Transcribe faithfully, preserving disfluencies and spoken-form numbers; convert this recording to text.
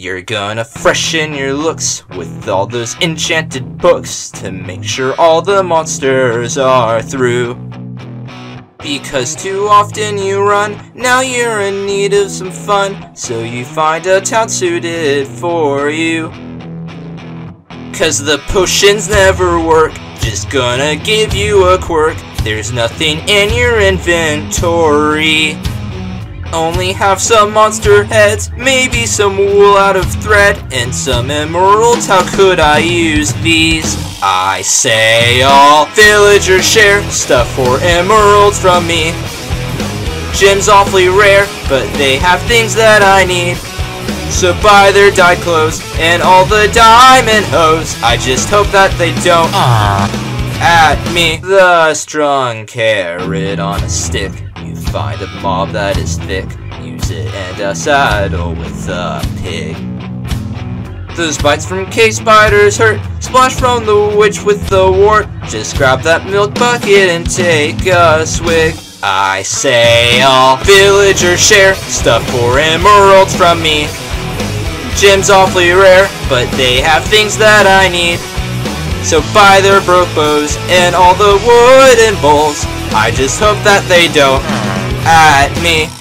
You're gonna freshen your looks with all those enchanted books to make sure all the monsters are through. Because too often you run, now you're in need of some fun, so you find a town suited for you. Cause the potions never work, just gonna give you a quirk. There's nothing in your inventory. Only have some monster heads, maybe some wool out of thread, and some emeralds. How could I use these? I say all villagers share stuff for emeralds from me. Gems awfully rare, but they have things that I need. So buy their dyed clothes and all the diamond hose. I just hope that they don't uh, at me. The strong carrot on a stick. You find a mob that is thick, use it and a saddle with a pig. Those bites from cave spiders hurt, splash from the witch with the wart. Just grab that milk bucket and take a swig. I say all villagers share stuff for emeralds from me. Gems awfully rare, but they have things that I need. So buy their broke bows and all the wooden bowls. I just hope that they don't at me.